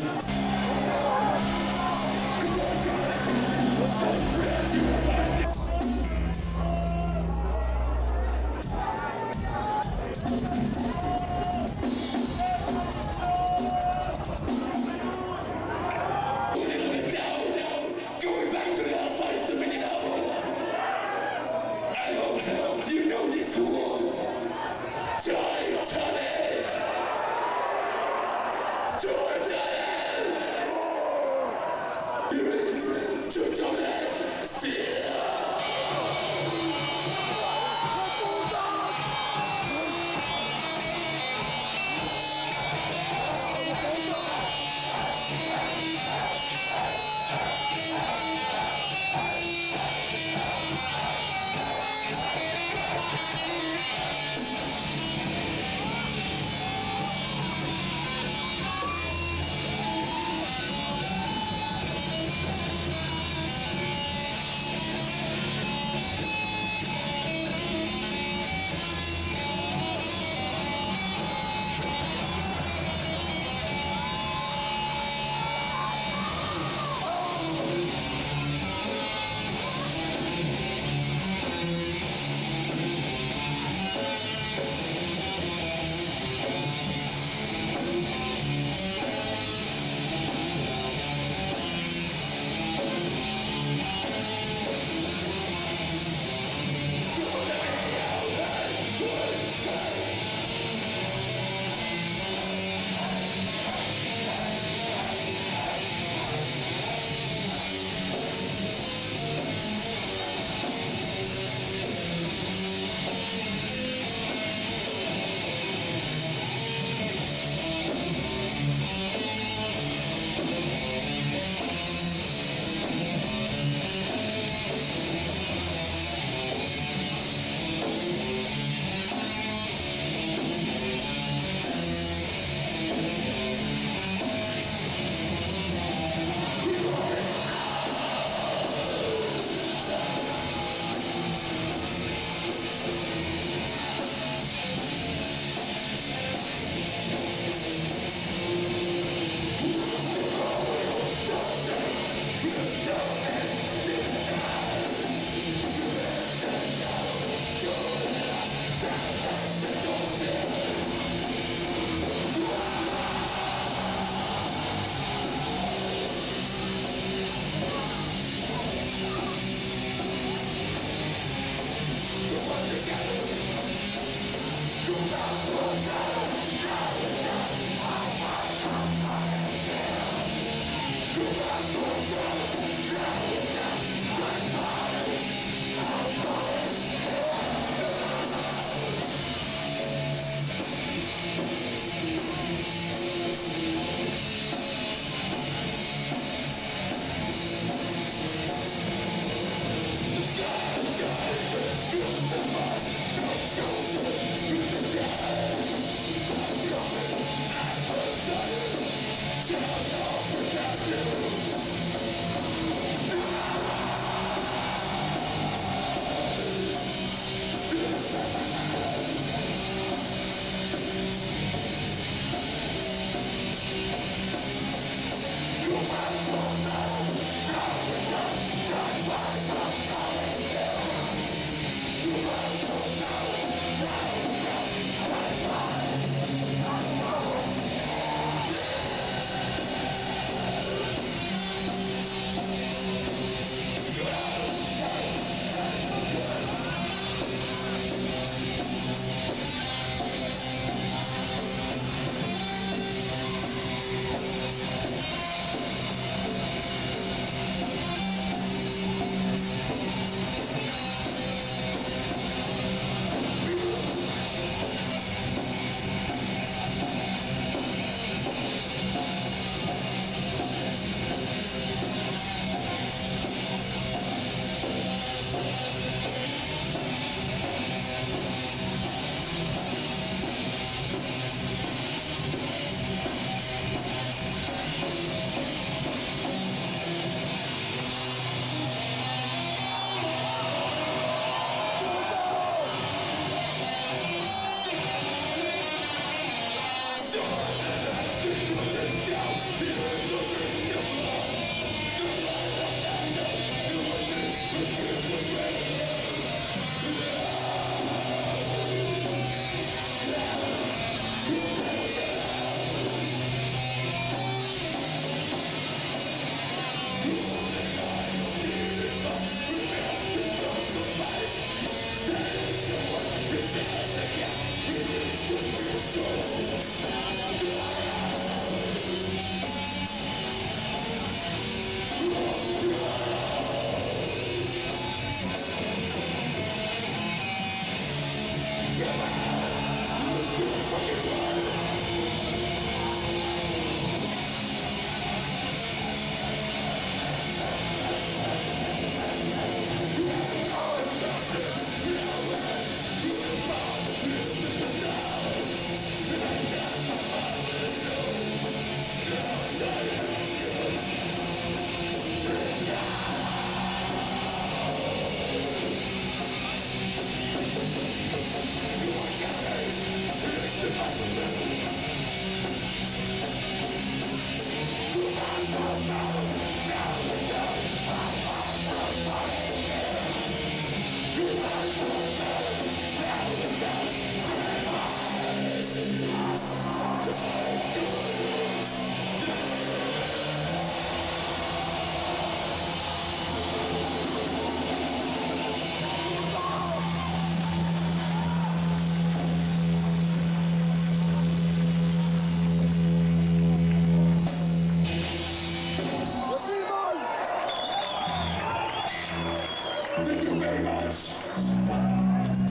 amazing. Show them to the dead. Let's get the fucking